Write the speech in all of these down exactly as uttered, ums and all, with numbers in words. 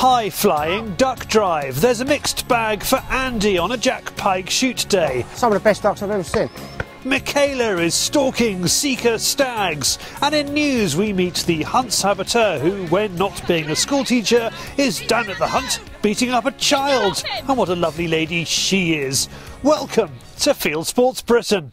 High flying duck drive. There's a mixed bag for Andy on a Jack Pike shoot day. Some of the best ducks I've ever seen. Michaela is stalking sika stags, and in news we meet the Hunt Saboteur, who, when not being a schoolteacher, is down at the hunt beating up a child. And what a lovely lady she is. Welcome to Field Sports Britain.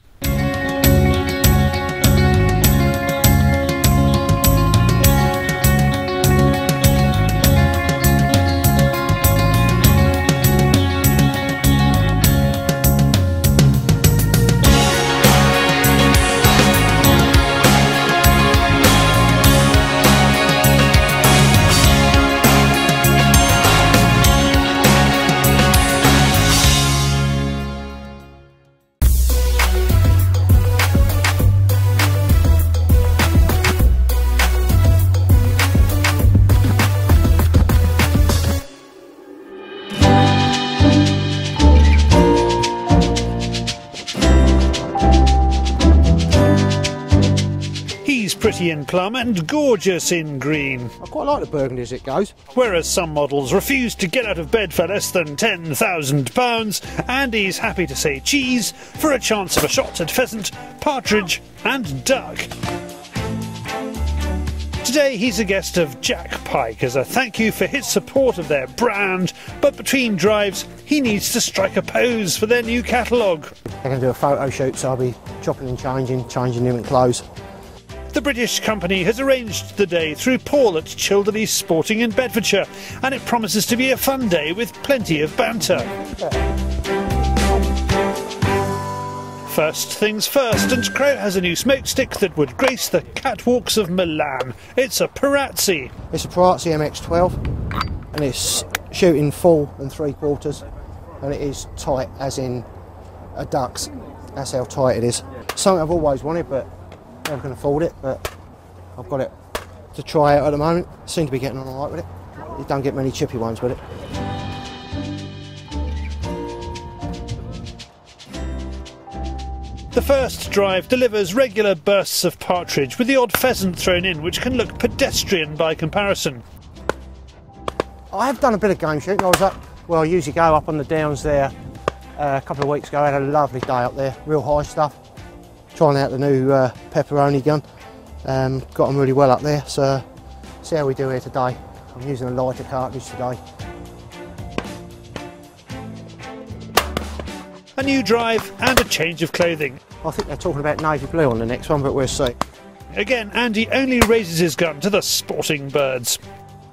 Pretty in plum and gorgeous in green. I quite like the burgundy as it goes. Whereas some models refuse to get out of bed for less than ten thousand pounds, Andy's happy to say cheese for a chance of a shot at pheasant, partridge and duck. Today he's a guest of Jack Pike as a thank you for his support of their brand, but between drives he needs to strike a pose for their new catalogue. They're going to do a photo shoot, so I'll be chopping and changing, changing them in clothes. The British company has arranged the day through Paul at Childerley Sporting in Bedfordshire, and it promises to be a fun day with plenty of banter. First things first, and Crow has a new smoke stick that would grace the catwalks of Milan. It's a Parazzi. It's a Parazzi M X twelve, and it's shooting full and three quarters, and it is tight as in a duck's. That's how tight it is. Something I've always wanted, but I can afford it, but I've got it to try out at the moment. Seem to be getting on alright with it. You don't get many chippy ones with it. The first drive delivers regular bursts of partridge with the odd pheasant thrown in, which can look pedestrian by comparison. I have done a bit of game shooting. I was up, well, I usually go up on the downs there uh, a couple of weeks ago. I had a lovely day up there, real high stuff. Trying out the new uh, pepperoni gun, um, got them really well up there, so see how we do here today. I'm using a lighter cartridge today. A new drive and a change of clothing. I think they're talking about navy blue on the next one, but we'll see. Again, Andy only raises his gun to the sporting birds.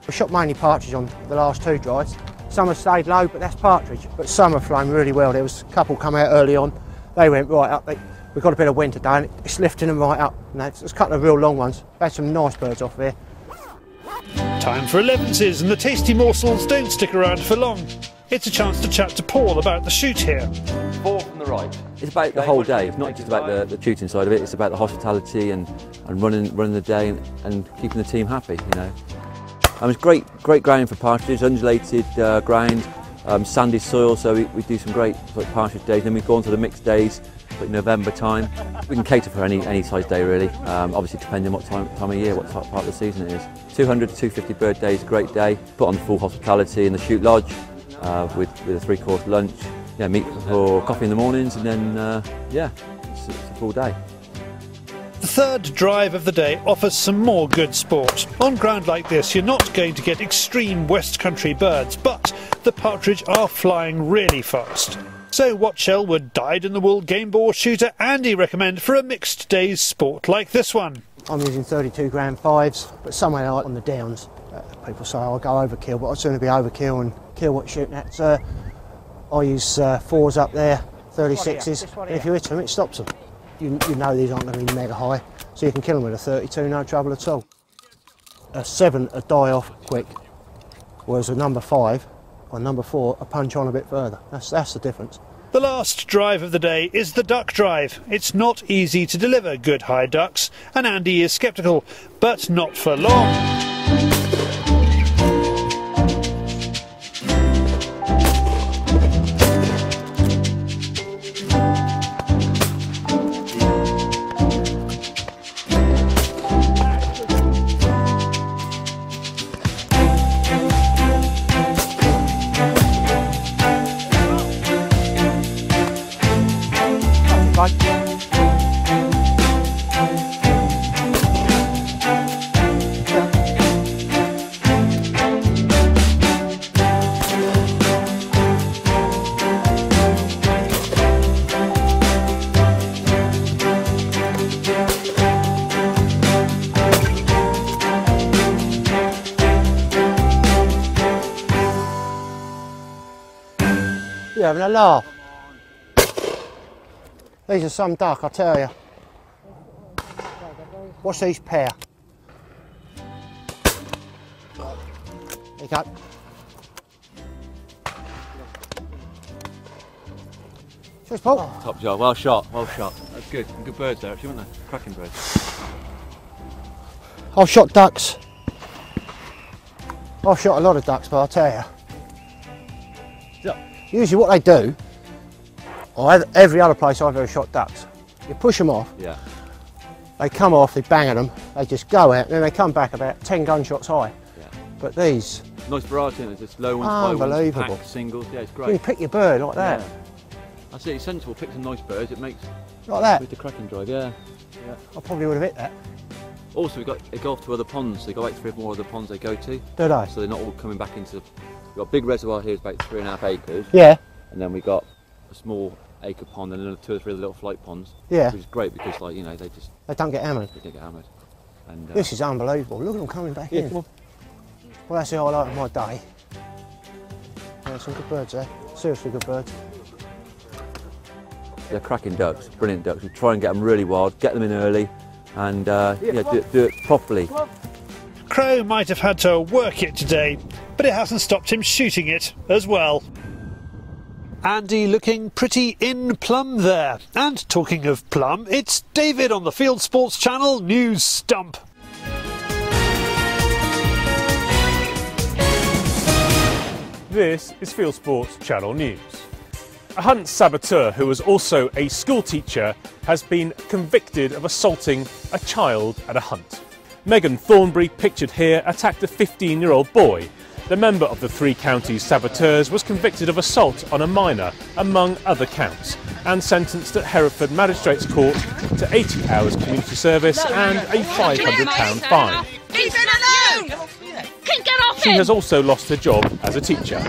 We shot mainly partridge on the last two drives. Some have stayed low, but that's partridge, but some have flown really well. There was a couple come out early on, they went right up. They, We've got a bit of wind today and it's lifting them right up. You know, it's, it's a couple of real long ones. We've had some nice birds off here. Time for elevenses, and the tasty morsels don't stick around for long. It's a chance to chat to Paul about the shoot here. Four from the right. It's about the whole day. It's not just about the, the shooting side of it. It's about the hospitality and, and running, running the day and, and keeping the team happy, you know. Um, it's great, great ground for partridge, undulated uh, ground, um, sandy soil, so we, we do some great like, partridge days. Then we go on to the mixed days. But November time, we can cater for any any size day really. Um, obviously, depending on what time time of year, what type, part of the season it is. two hundred to two fifty bird days, great day. Put on the full hospitality in the shoot lodge uh, with with a three course lunch. Yeah, meet for coffee in the mornings, and then uh, yeah, it's, it's a full day. The third drive of the day offers some more good sport. On ground like this, you're not going to get extreme West Country birds, but the partridge are flying really fast. So what shell would dyed-in-the-wool game ball shooter Andy recommend for a mixed day's sport like this one? I'm using thirty-two gram fives, but somewhere like on the downs, uh, people say I'll go overkill, but I'd sooner be overkill and kill what you're shooting at. So I use uh, fours up there, thirty-sixes, and if you hit them, it stops them. You, you know these aren't going to be mega high, so you can kill them with a thirty-two, no trouble at all. A seven, a die off quick, whereas a number five, or number four, a punch on a bit further. That's, that's the difference. The last drive of the day is the duck drive. It's not easy to deliver good high ducks, and Andy is sceptical, but not for long. You're having a laugh. These are some duck, I tell you. What's these pair? There you go. Cheers, Paul. Oh. Top job, well shot, well shot. That's good. Good birds there, actually, weren't they? Cracking birds. I've shot ducks. I've shot a lot of ducks, but I'll tell you. Usually what they do, or every other place I've ever shot ducks, you push them off, yeah. They come off, they bang at them, they just go out, and then they come back about ten gunshots high. Yeah. But these... Nice variety, it's just low ones, unbelievable. Low ones, packed, singles, yeah, it's great. You pick your bird like that. Yeah. That's it, it's sensible, pick some nice birds, it makes... Like that? With the cracking drive, yeah. yeah. I probably would have hit that. Also, we got, they go off to other ponds, they go like three or more other ponds they go to. Do they? So they're not all coming back into... We've got a big reservoir here, it's about three and a half acres. Yeah. And then we got a small acre pond and another two or three little flight ponds. Yeah. Which is great because, like, you know, they just... They don't get hammered. They don't get hammered. And, uh, this is unbelievable. Look at them coming back yeah, in. Come on. Well, that's the highlight of my day. Yeah, some good birds there. Seriously good birds. They're cracking ducks, brilliant ducks. We try and get them really wild, get them in early and uh, yeah, yeah, do, it, do it properly. Crow might have had to work it today, but it hasn't stopped him shooting it as well. Andy looking pretty in plumb there. And talking of plumb, it's David on the Field Sports Channel News Stump. This is Field Sports Channel News. A hunt saboteur who was also a school teacher has been convicted of assaulting a child at a hunt. Megan Thornbury, pictured here, attacked a fifteen-year-old boy. The member of the Three Counties Saboteurs was convicted of assault on a minor, among other counts, and sentenced at Hereford Magistrates Court to eighty hours community service and a five hundred pound fine. Leave him alone! She has also lost her job as a teacher,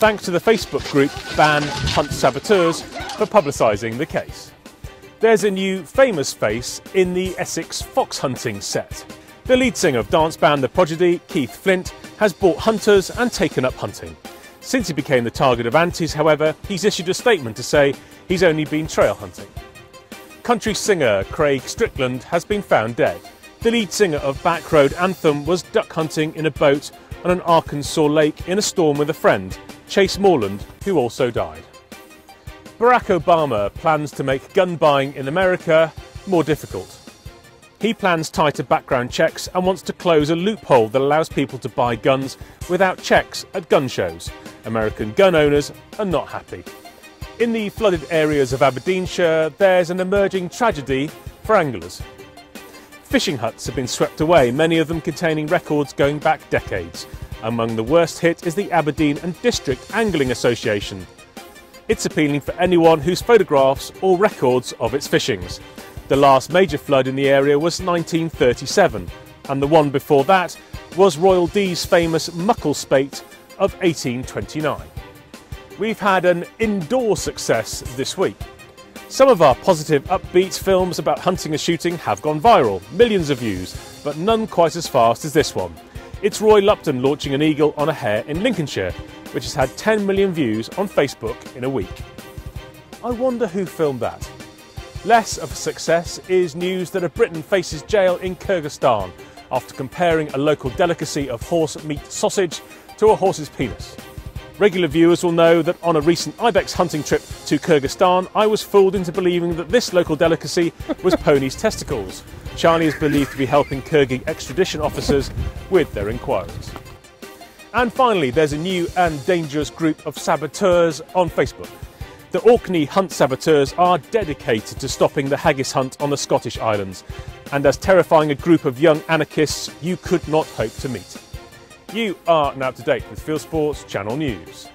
thanks to the Facebook group Ban Hunt Saboteurs for publicising the case. There's a new famous face in the Essex fox hunting set. The lead singer of dance band The Prodigy, Keith Flint, has bought hunters and taken up hunting. Since he became the target of antis, however, he's issued a statement to say he's only been trail hunting. Country singer Craig Strickland has been found dead. The lead singer of Back Road Anthem was duck hunting in a boat on an Arkansas lake in a storm with a friend, Chase Moreland, who also died. Barack Obama plans to make gun buying in America more difficult. He plans tighter background checks and wants to close a loophole that allows people to buy guns without checks at gun shows. American gun owners are not happy. In the flooded areas of Aberdeenshire, there's an emerging tragedy for anglers. Fishing huts have been swept away, many of them containing records going back decades. Among the worst hit is the Aberdeen and District Angling Association. It's appealing for anyone who's photographs or records of its fishings. The last major flood in the area was nineteen thirty-seven, and the one before that was Royal Dee's famous Muckle Spate of eighteen twenty-nine. We've had an indoor success this week. Some of our positive, upbeat films about hunting and shooting have gone viral, millions of views, but none quite as fast as this one. It's Roy Lupton launching an eagle on a hare in Lincolnshire, which has had ten million views on Facebook in a week. I wonder who filmed that. Less of a success is news that a Briton faces jail in Kyrgyzstan after comparing a local delicacy of horse meat sausage to a horse's penis. Regular viewers will know that on a recent ibex hunting trip to Kyrgyzstan, I was fooled into believing that this local delicacy was ponies' testicles. Charlie is believed to be helping Kyrgyz extradition officers with their inquiries. And finally, there's a new and dangerous group of saboteurs on Facebook. The Orkney Hunt Saboteurs are dedicated to stopping the haggis hunt on the Scottish Islands, and as terrifying a group of young anarchists you could not hope to meet. You are now up to date with Field Sports Channel News.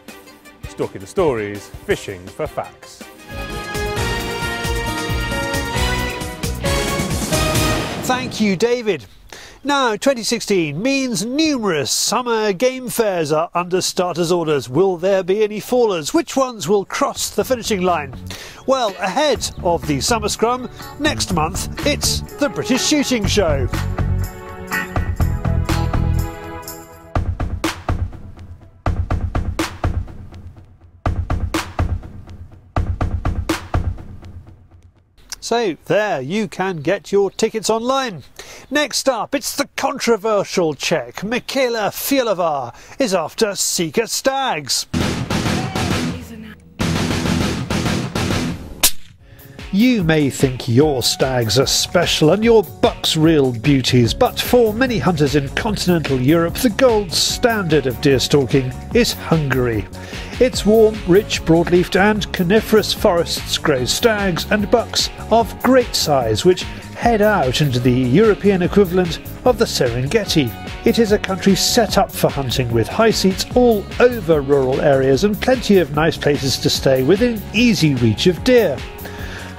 Stalking the stories, fishing for facts. Thank you, David. Now, twenty sixteen means numerous summer game fairs are under starters' orders. Will there be any fallers? Which ones will cross the finishing line? Well, ahead of the summer scrum, next month, it's the British Shooting Show. So there, you can get your tickets online. Next up, it's the controversial Czech. Michaela Fialova is after sika stags. You may think your stags are special and your bucks real beauties, but for many hunters in continental Europe, the gold standard of deer stalking is Hungary. Its warm, rich, broadleafed and coniferous forests grow stags and bucks of great size, which head out into the European equivalent of the Serengeti. It is a country set up for hunting, with high seats all over rural areas and plenty of nice places to stay within easy reach of deer.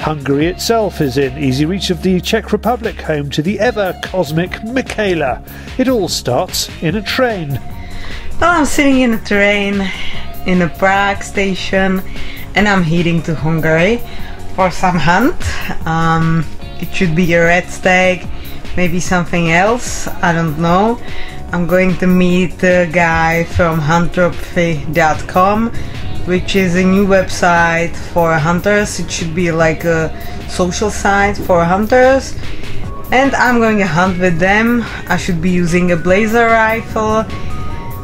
Hungary itself is in easy reach of the Czech Republic, home to the ever-cosmic Michaela. It all starts in a train. Well, I'm sitting in a train in a Prague station and I'm heading to Hungary for some hunt. Um, it should be a red stag, maybe something else, I don't know. I'm going to meet a guy from hunt trophy dot com, which is a new website for hunters. It should be like a social site for hunters, and I'm going to hunt with them. I should be using a blazer rifle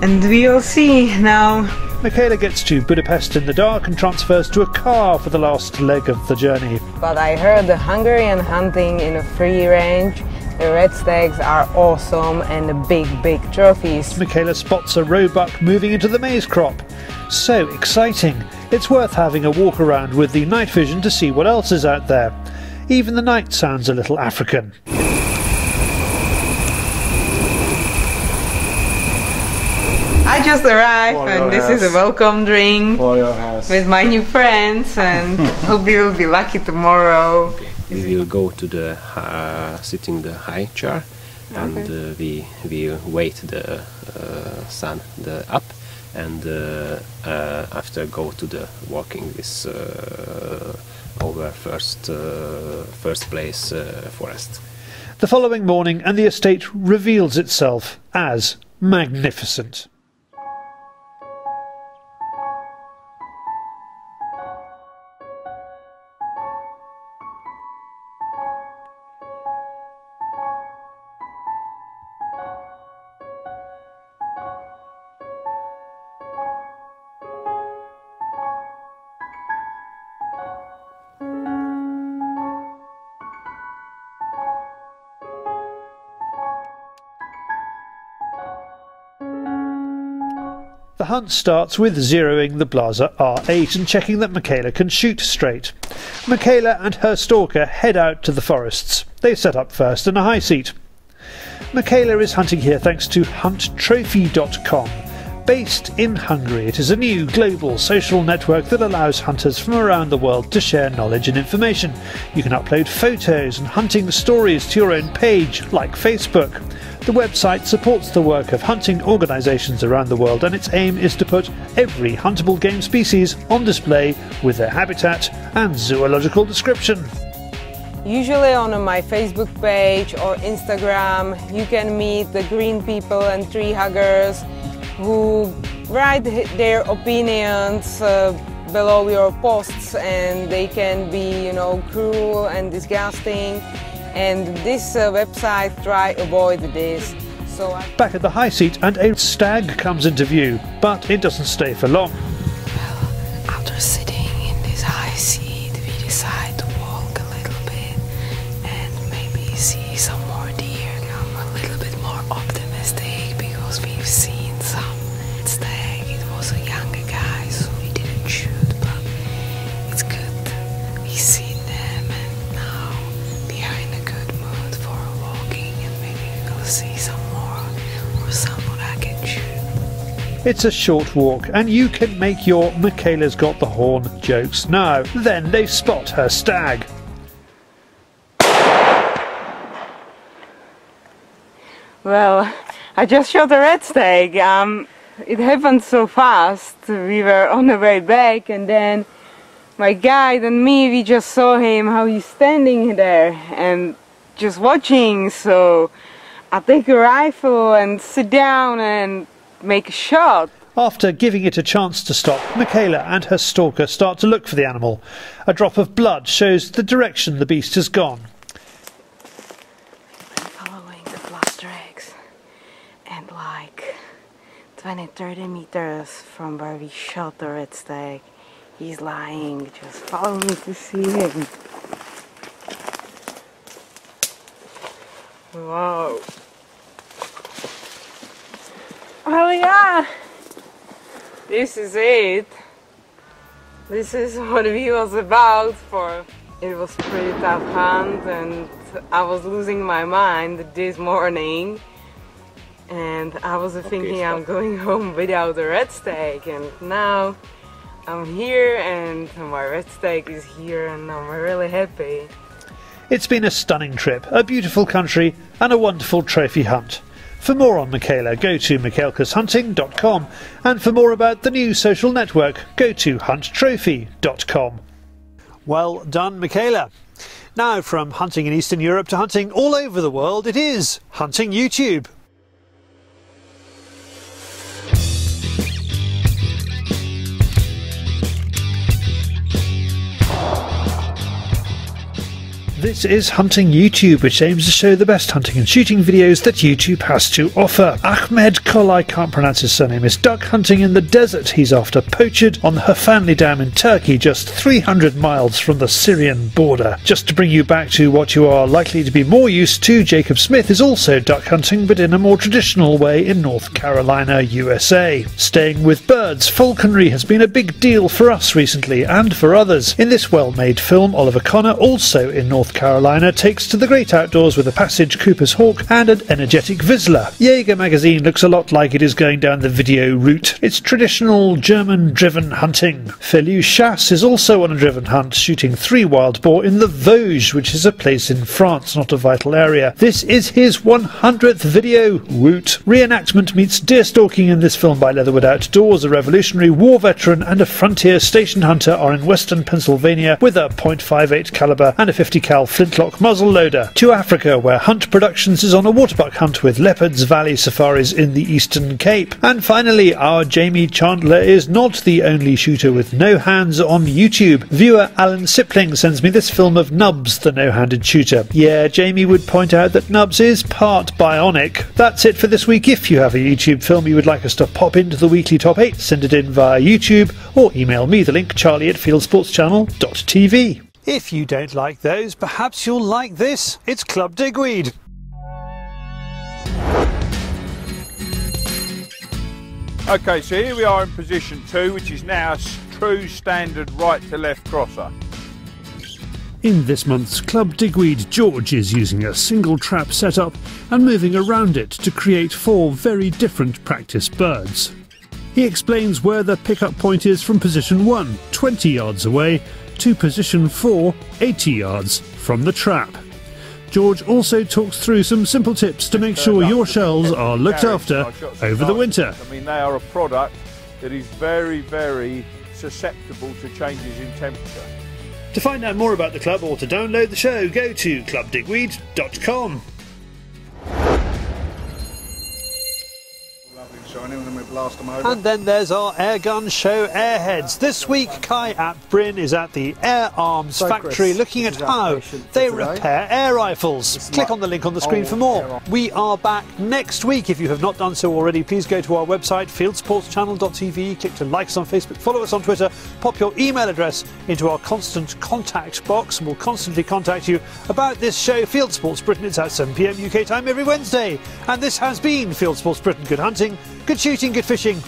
and we'll see now. Michaela gets to Budapest in the dark and transfers to a car for the last leg of the journey. But I heard the Hungarian hunting in a free range, the red stags are awesome and the big big trophies. Michaela spots a roebuck moving into the maize crop. So exciting! It's worth having a walk around with the night vision to see what else is out there. Even the night sounds a little African. I just arrived for and this house. Is a welcome drink with my new friends, and hope you will be lucky tomorrow. We will go to the uh, sitting the high chair, okay. And uh, we will wait the uh, sun the up. And uh, uh, after go to the walking this uh, over first uh, first place uh, forest. The following morning, and the estate reveals itself as magnificent. The hunt starts with zeroing the Blazer R eight and checking that Michaela can shoot straight. Michaela and her stalker head out to the forests. They set up first in a high seat. Michaela is hunting here thanks to hunt trophy dot com. Based in Hungary, it is a new global social network that allows hunters from around the world to share knowledge and information. You can upload photos and hunting stories to your own page, like Facebook. The website supports the work of hunting organisations around the world, and its aim is to put every huntable game species on display with their habitat and zoological description. Usually on my Facebook page or Instagram you can meet the green people and tree huggers who write their opinions uh, below your posts, and they can be, you know, cruel and disgusting. And this uh, website try avoid this. So I back at the high seat, and a stag comes into view, but it doesn't stay for long. Well, after sitting in this high seat, we decide to walk a little bit and maybe see some more deer. I'm a little bit more optimistic because we've seen some stag. It was a younger guy, so we didn't shoot, but it's good. We see. It's a short walk, and you can make your Michaela's got the horn jokes now. Then they spot her stag. Well, I just shot a red stag. Um, it happened so fast. We were on the way back, and then my guide and me, we just saw him, how he's standing there and just watching. So I take a rifle and sit down and make a shot. After giving it a chance to stop, Michaela and her stalker start to look for the animal. A drop of blood shows the direction the beast has gone. I'm following the blood tracks, and like twenty, thirty meters from where we shot the red stag, he's lying. Just follow me to see him. Wow. Oh yeah, this is it. This is what we was about for. It was a pretty tough hunt and I was losing my mind this morning. And I was okay, thinking stop. I'm going home without a red stag, and now I'm here and my red stag is here and I'm really happy. It's been a stunning trip, a beautiful country and a wonderful trophy hunt. For more on Michaela, go to michaelkashunting dot com, and for more about the new social network, go to hunt trophy dot com. Well done, Michaela. Now from hunting in Eastern Europe to hunting all over the world, it is Hunting YouTube. This is Hunting YouTube, which aims to show the best hunting and shooting videos that YouTube has to offer. Ahmed Kolay, can't pronounce his surname, is duck hunting in the desert. He's after poachers on the Herfanli Dam in Turkey, just three hundred miles from the Syrian border. Just to bring you back to what you are likely to be more used to, Jacob Smith is also duck hunting, but in a more traditional way in North Carolina, U S A. Staying with birds, falconry has been a big deal for us recently, and for others. In this well-made film, Oliver Connor, also in North Carolina, Carolina takes to the great outdoors with a Passage Cooper's Hawk and an energetic Vizsla. Jaeger magazine looks a lot like it is going down the video route. It's traditional German-driven hunting. Feliu Chasse is also on a driven hunt, shooting three wild boar in the Vosges, which is a place in France, not a vital area. This is his one hundredth video. Woot! Reenactment meets deer stalking in this film by Leatherwood Outdoors. A Revolutionary War veteran and a frontier station hunter are in western Pennsylvania with a point five eight caliber and a fifty cal flintlock muzzle loader. To Africa, where Hunt Productions is on a waterbuck hunt with Leopards Valley safaris in the Eastern Cape. And finally, our Jamie Chandler is not the only shooter with no hands on YouTube. Viewer Alan Sipling sends me this film of Nubs, the no-handed shooter. Yeah, Jamie would point out that Nubs is part bionic. That's it for this week. If you have a YouTube film you would like us to pop into the weekly top eight, send it in via YouTube or email me the link, charlie at fieldsports channel dot t v. If you don't like those, perhaps you'll like this. It's Club Digweed. Okay, so here we are in position two, which is now a true standard right to left crosser. In this month's Club Digweed, George is using a single trap setup and moving around it to create four very different practice birds. He explains where the pickup point is from position one, twenty yards away, to position four, eighty yards from the trap. George also talks through some simple tips to make sure your shells are looked after over the winter. I mean, they are a product that is very, very susceptible to changes in temperature. To find out more about the club or to download the show, go to club digweed dot com. And then there's our airgun show airheads. This week, Kai Apbrin is at the Air Arms so factory, Chris, looking at how they repair air rifles. It's Click on the link on the screen for more. We are back next week. If you have not done so already, please go to our website, fieldsports channel dot t v, click to like us on Facebook, follow us on Twitter, pop your email address into our constant contact box, and we'll constantly contact you about this show, Field Sports Britain. It's at seven p m U K time every Wednesday. And this has been Field Sports Britain. Good hunting, good shooting, good fishing,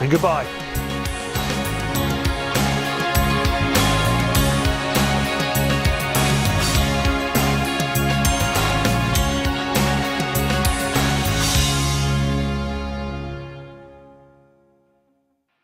and goodbye.